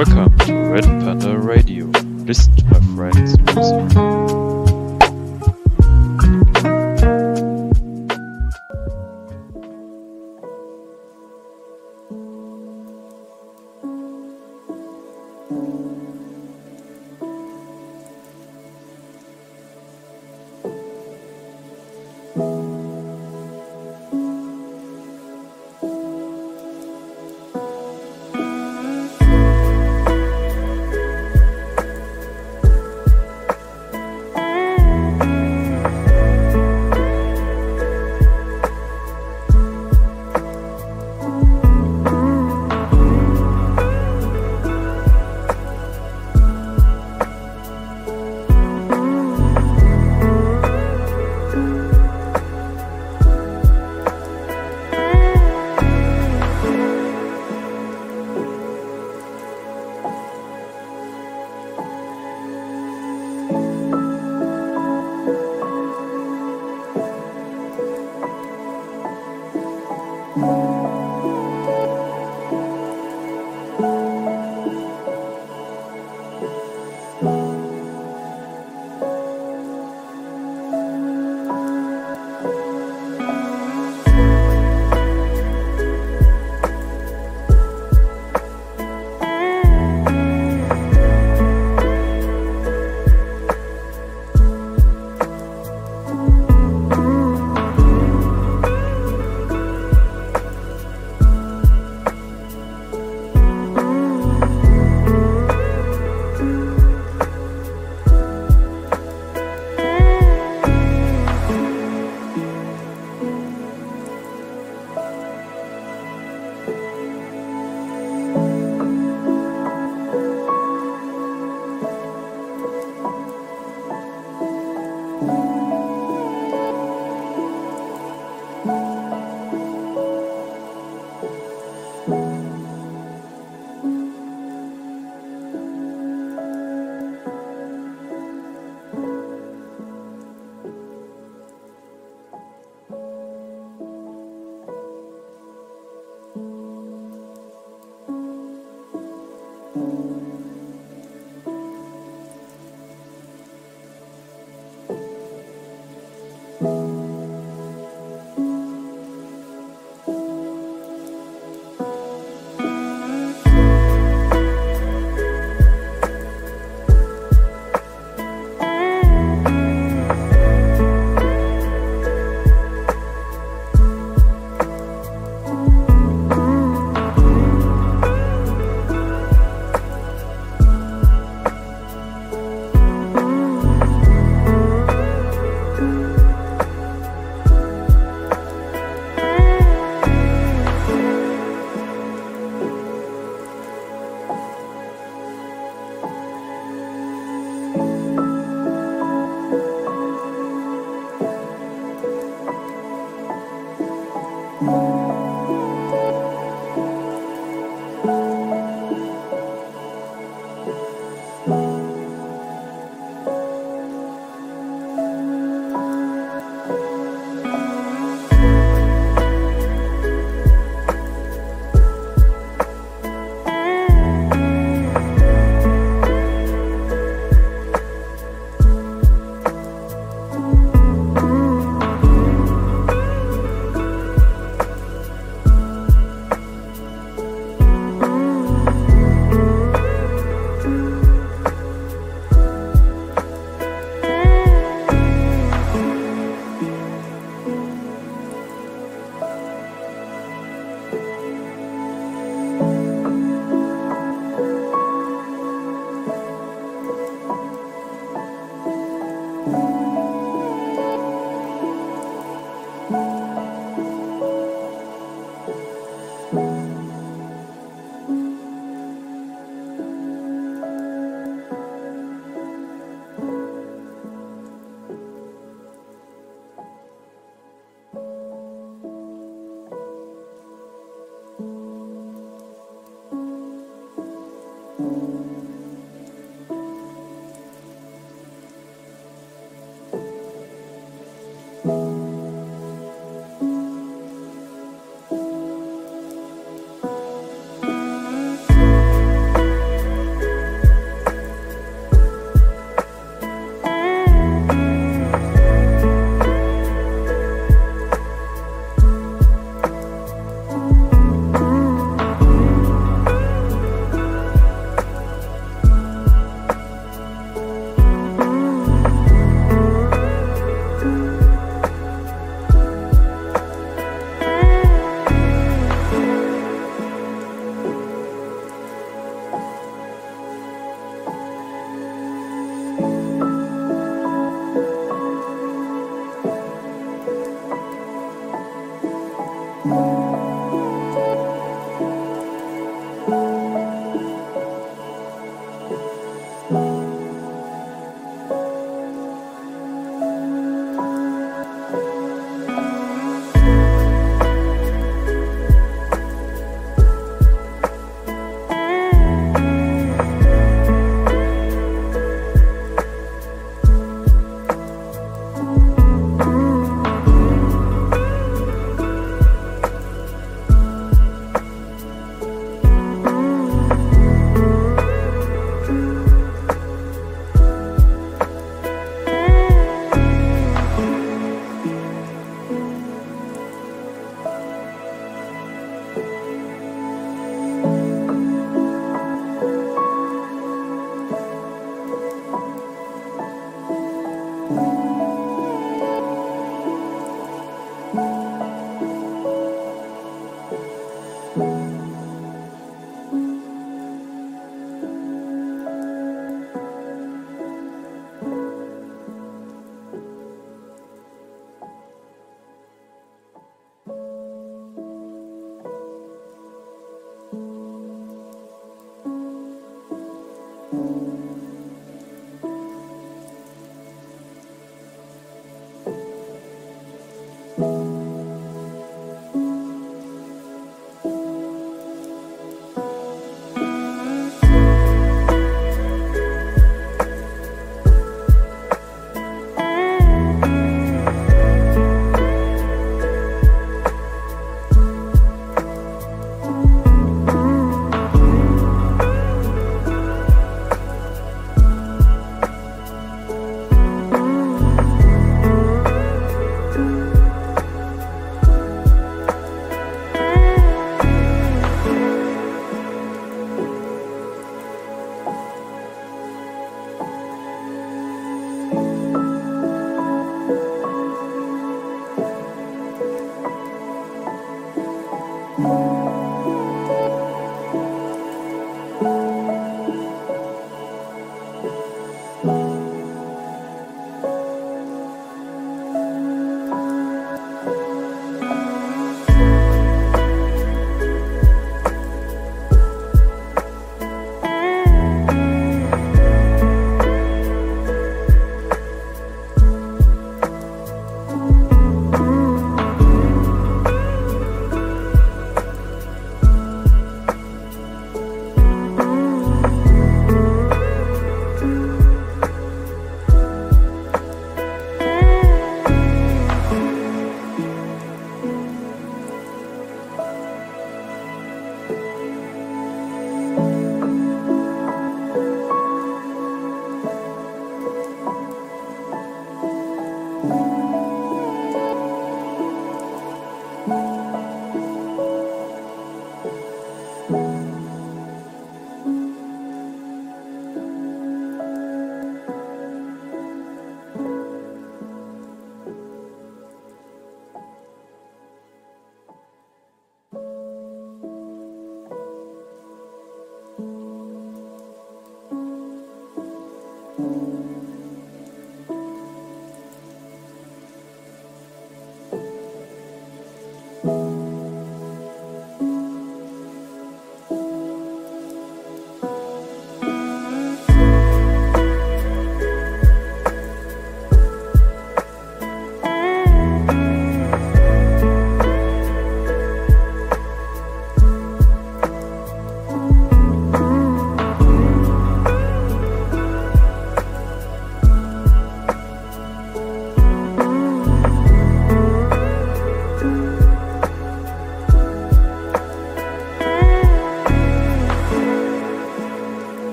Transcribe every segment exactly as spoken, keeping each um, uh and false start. Welcome to Red Panda Radio. Listen to my friends' music.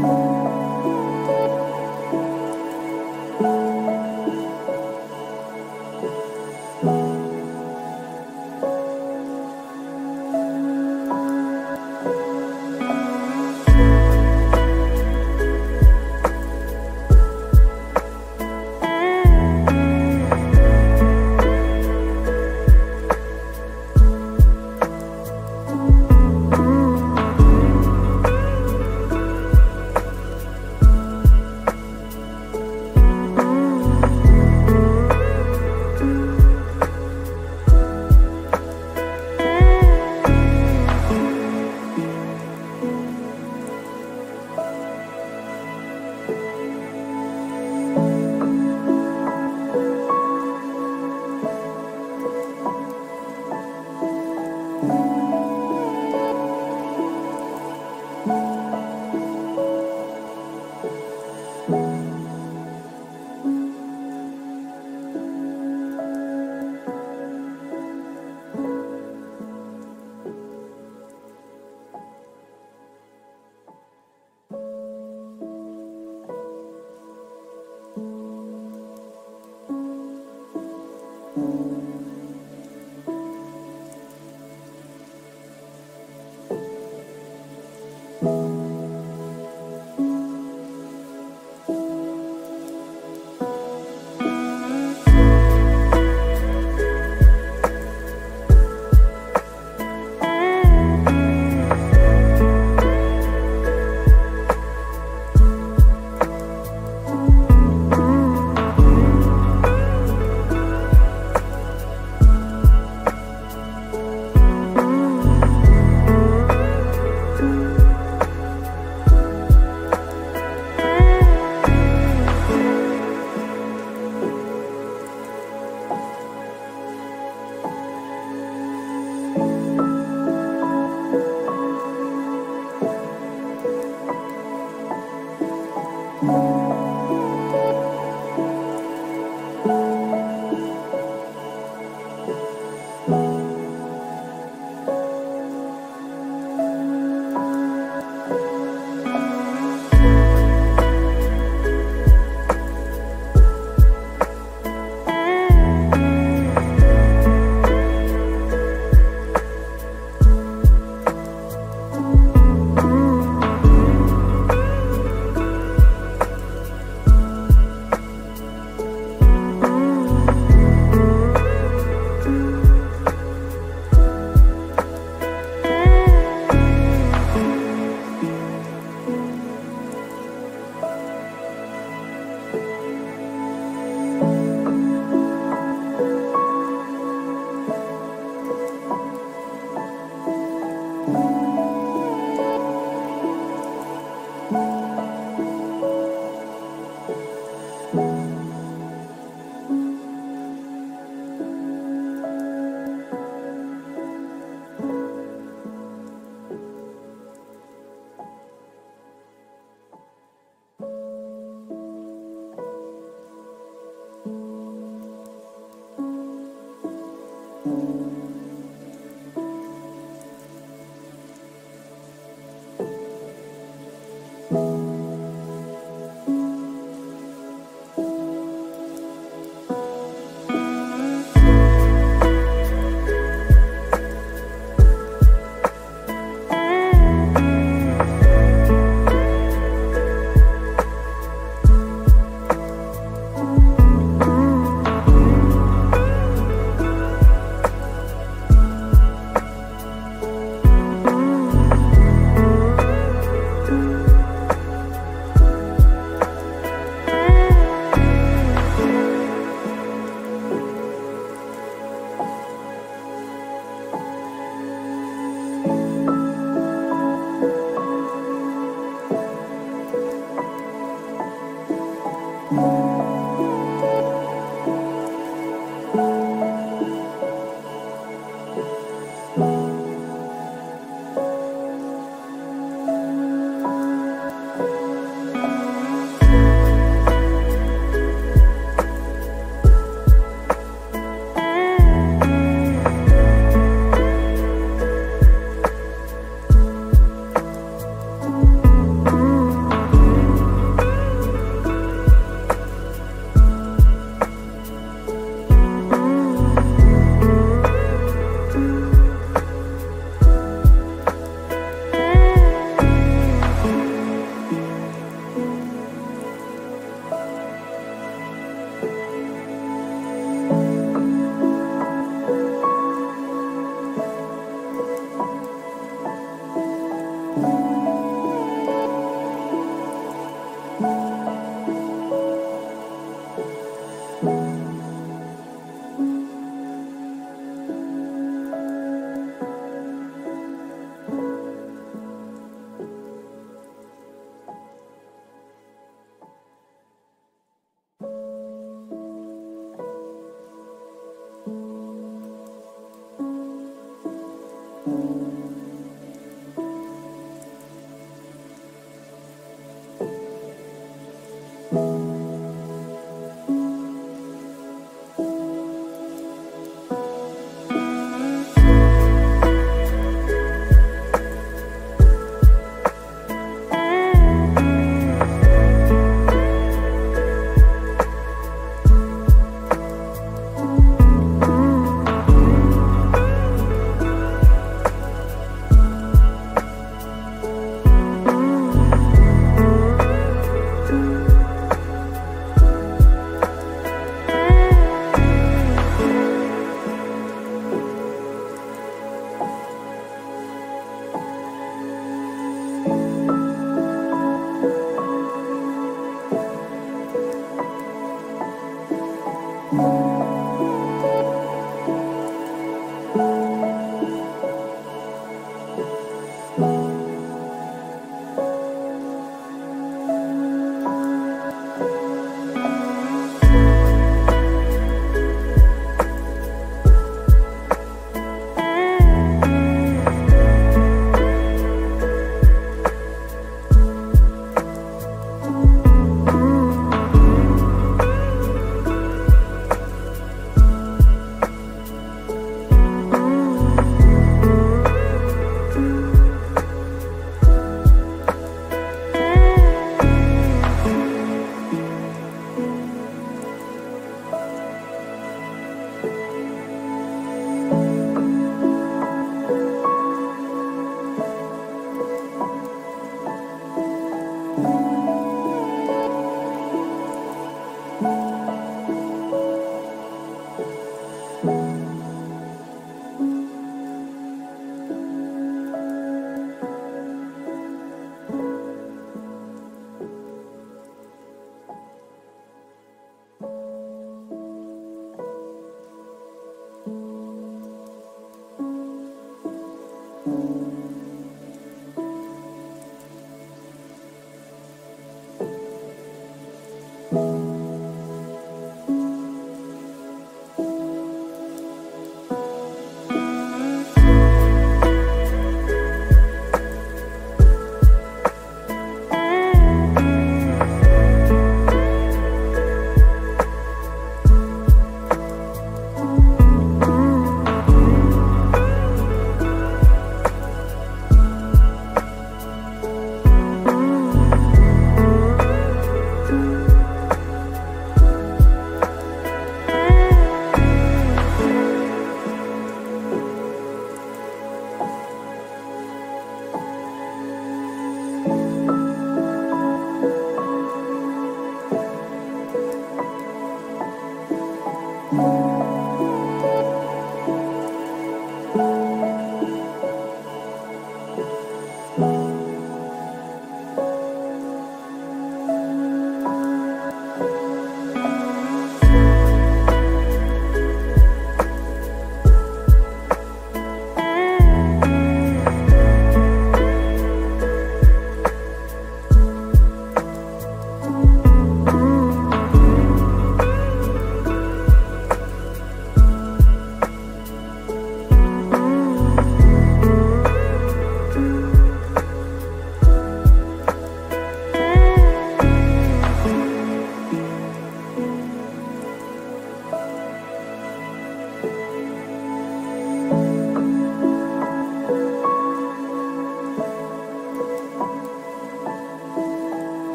Oh,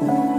Thank you.